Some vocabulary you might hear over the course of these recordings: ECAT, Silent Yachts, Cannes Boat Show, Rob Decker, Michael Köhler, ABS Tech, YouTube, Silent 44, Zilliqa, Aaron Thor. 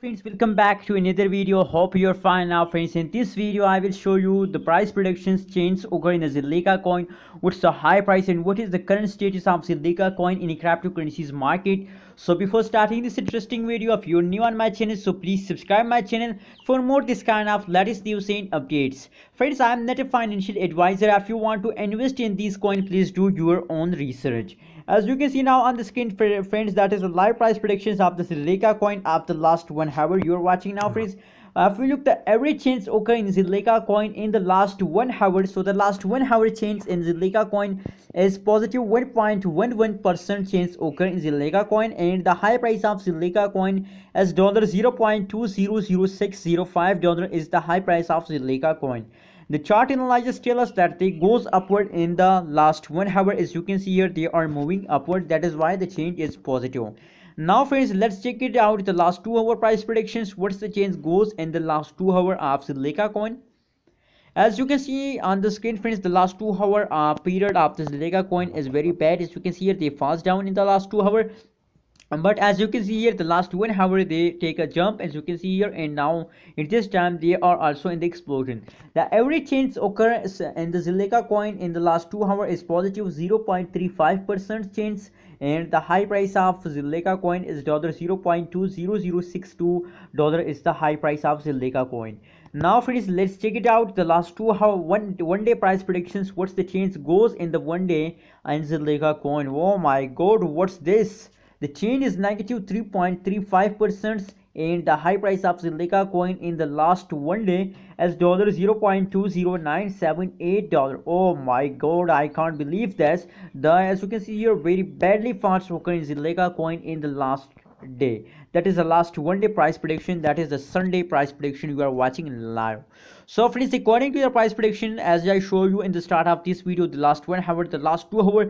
Friends, welcome back to another video. Hope you're fine now, friends. In this video I will show you the price predictions change occur in the Zilliqa coin, what's the high price and what is the current status of Zilliqa coin in the cryptocurrencies market. So before starting this interesting video, if you're new on my channel, so please subscribe my channel for more this kind of latest news and updates. Friends, I am not a financial advisor. If you want to invest in these coin, please do your own research. As you can see now on the screen, friends, that is the live price predictions of the Zilliqa coin of the last 1 hour you're watching now, friends. If we look the average change occur in Zilliqa coin in the last 1 hour, so the last 1 hour change in Zilliqa coin is positive 1.11% change occur in Zilliqa coin, and the high price of Zilliqa coin is $0.200605 is the high price of Zilliqa coin. The chart analysis tell us that they goes upward in the last 1 hour. As you can see here, they are moving upward. That is why the change is positive. Now friends, let's check it out the last 2 hour price predictions. What's the change goes in the last 2 hour of Zilliqa coin? As you can see on the screen, friends, the last 2 hour period of the Zilliqa coin is very bad. As you can see here, they falls down in the last 2 hour. But as you can see here, the last 1 hour they take a jump, as you can see here, and now at this time they are also in the explosion. The average change occurs in the Zilliqa coin in the last 2 hour is positive 0.35% change, and the high price of Zilliqa coin is $0.200620 is the high price of Zilliqa coin. Now friends, let's check it out the last 2 hour one day price predictions. What's the change goes in the 1 day in Zilliqa coin? Oh my god, what's this? The change is negative 3.35%, and the high price of Zilliqa coin in the last 1 day is $0.209788. Oh my god, I can't believe this. As you can see here, very badly falls occur in Zilliqa coin in the last day. That is the last 1 day price prediction. That is the Sunday price prediction you are watching live. So friends, according to the price prediction, as I show you in the start of this video, the last 1 hour, the last 2 hour,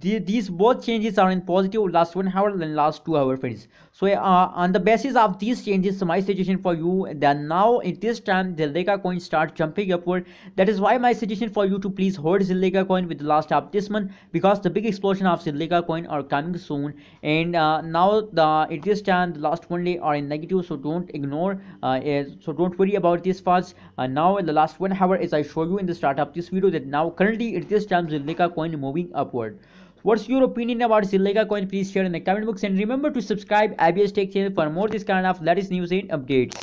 these both changes are in positive, last 1 hour and last 2 hour, friends. So on the basis of these changes, my suggestion for you that now at this time the Zilliqa coin start jumping upward. That is why my suggestion for you to please hold Zilliqa coin with the last half this month, because the big explosion of Zilliqa coin are coming soon, and now at this time the last 1 day are in negative, so don't ignore, so don't worry about these falls. Now in the last 1 hour, as I show you in the start of this video, that now currently at this time Zilliqa coin moving upward. What's your opinion about Zilliqa coin? Please share in the comment box, and remember to subscribe ABS Tech channel for more this kind of latest news and updates.